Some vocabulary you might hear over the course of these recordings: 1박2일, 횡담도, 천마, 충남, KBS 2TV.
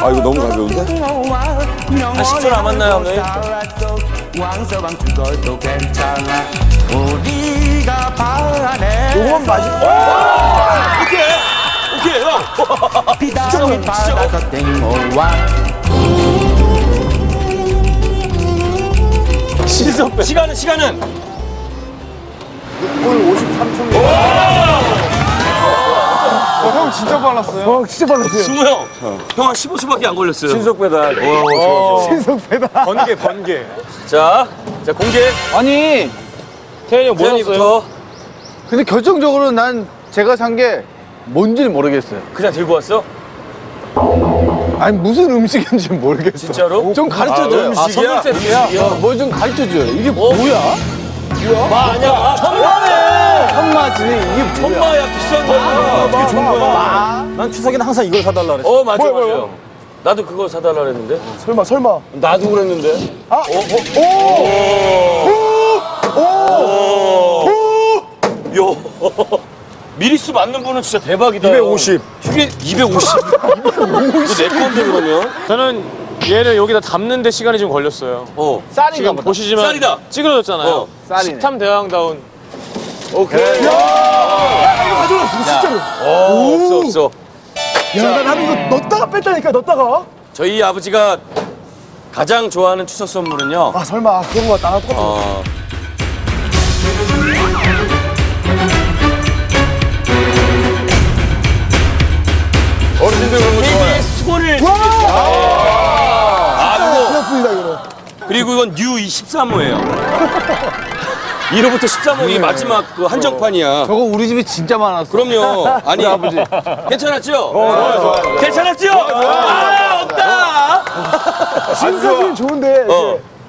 아, 이거 너무 가벼운데? 한 10초 남았나요, 오늘? 요건 맞아. 오! 오케이! 오케이, 형! 진짜 오늘 진짜. 실수. 시간은? 6분 53초입니다. 형 진짜 빨랐어요. 진짜 빨랐어요. 승우 형. 형 한 15초밖에 안 걸렸어요. 신속 배달. 신속 배달. 번개. 자, 공개. 아니, 태현이 형 뭐 샀어요? 근데 결정적으로 난 제가 산 게 뭔지는 모르겠어요. 그냥 들고 왔어? 아니, 무슨 음식인지 모르겠어. 진짜로? 좀 가르쳐줘요. 아, 선물 세트야? 뭘 좀 가르쳐줘요. 이게 뭐야? 마 아니야. 천마네. 천마지. 이게 천마야. 비싼 거야. 이게 좋은 거야. 난 추석에는 항상 이걸 사달라 그랬어. 맞아. 나도 그걸 사달라 그랬는데. 설마. 나도 그랬는데. 아. 오. 요. 미리수 맞는 분은 진짜 대박이다. 250. 이게 250. 내 건데 그러면. 저는 얘를 여기다 담는데 시간이 좀 걸렸어요. 쌀인가 지금 보다. 보시지만 쌀이다. 찌그러졌잖아요. 식탐 대왕다운. 오케이. 야, 이거 가져왔어. 진짜로. 없어. 야, 나는 이거 넣었다가 뺐다니까, 넣었다가. 저희 아버지가 가장 좋아하는 추석 선물은요. 아, 설마. 그런 거 같다. 나 똑같은 거. 어르신들 그런 거 좋아해. 수건을. 그리고 이건 뉴 13호예요. 1호부터 13호 이게 마지막 그 한정판이야. 저거 우리 집에 진짜 많았어. 그럼요. 아니 아버지. 괜찮았죠? 좋아요. 괜찮았죠? 아, 없다. 신사진 좋은데.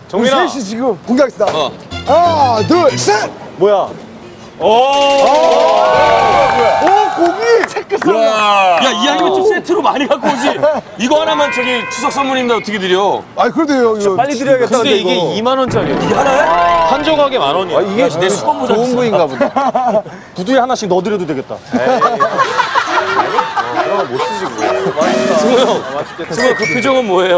정민아. 셋이 지금 공개합시다. 하나, 둘, 셋. 뭐야? 고기! 체크선! 야, 이왕이면 좀 세트로 많이 갖고 오지. 이거 하나만 저기 추석 선물입니다. 어떻게 드려? 아니, 그래도 이거 빨리 드려야겠다. 근데 이게 2만 원짜리예요. 이게 하나에? 한 조각에 1만 원이야. 이게 내 수건보다 좋은 거인가 보다. 부두에 하나씩 넣어드려도 되겠다. 그런 거 못 쓰지, 그거. 맛있다. 승우 형, 그 표정은 뭐예요?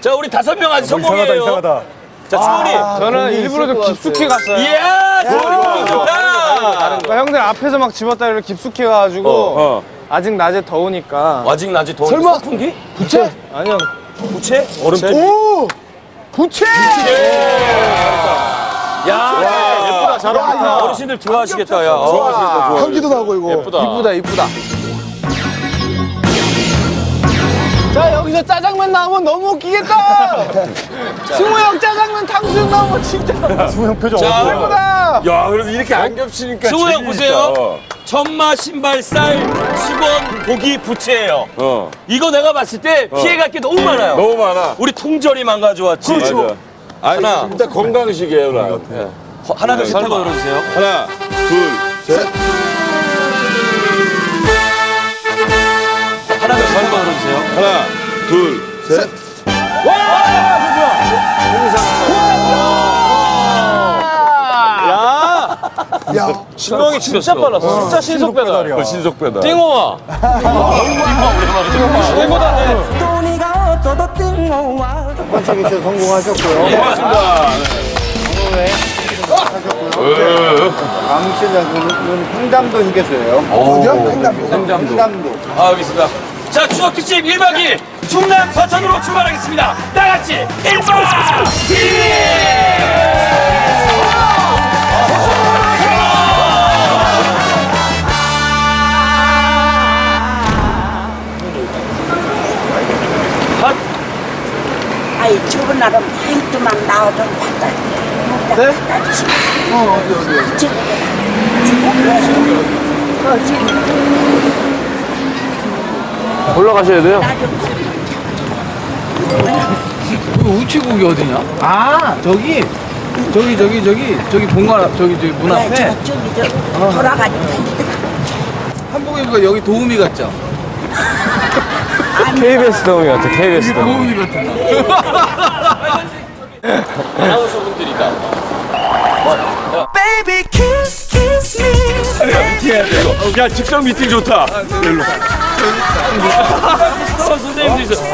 자, 우리 5명 아직 성공이에요. 이상하다. 자, 승훈이. 저는 일부러 좀 깊숙이 갔어요. 이야! 승훈이 좋다! 형들 앞에서 막 집었다 이렇게 깊숙이 가가지고 아직 낮에 더우니까. 아직 낮에 더우니까. 설마 선풍기? 부채? 아니요. 부채? 얼음찜? 오! 부채! 야, 예쁘다. 잘 어울린다. 어르신들 좋아하시겠다. 야, 좋아하시겠다. 향기도 나고 이거. 예쁘다. 이쁘다. 자, 여기서 짜장면 나오면 너무 웃기겠다. 승우 형 짜장면 탕수육 나오면 진짜. 승우 형 표정 예쁘다. 야, 그래도 이렇게 안 겹치니까. 승우 형 보세요. 천마, 신발, 쌀, 수건, 고기, 부채예요. 이거 내가 봤을 때 피해갈 게 너무 많아요. 너무 많아. 우리 통절이 망가져왔지. 그렇죠. 하나. 일단 건강식이에요. 하나 둘 셋 하고 열어주세요. 하나 둘 셋. 하나, 둘, 셋. 와! 야, 신동이 진짜 빨랐어. 진짜 신속 배달이야. 신속 배달. 띵호아. 띵호아. 첫 번째 미션 성공하셨고요. 고맙습니다. 아무튼 횡담도 휴게소예요. 어디야? 횡담도. 아, 여기 있습니다. 자, 추석 특집 1박 2일 충남 사천으로 출발하겠습니다. 다 같이 1박 2일. 아이, 저번 날은 행도만 나오던 왔다. 네? 어디. 올라가셔야 돼요. 우체국이 어디냐? 아, 저기 본관 앞, 저기 문 앞에. 저기 돌아가니까. 한복 입으니까 여기 도우미 같죠? KBS 도우미 같아. KBS 도우미 같아. 아나운서 분들이다. Baby kiss me. 야, 미팅 해야 돼 이거. 야, 직접 미팅 좋다. 일로. 선생님도 있어.